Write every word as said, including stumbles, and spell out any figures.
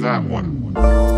That one.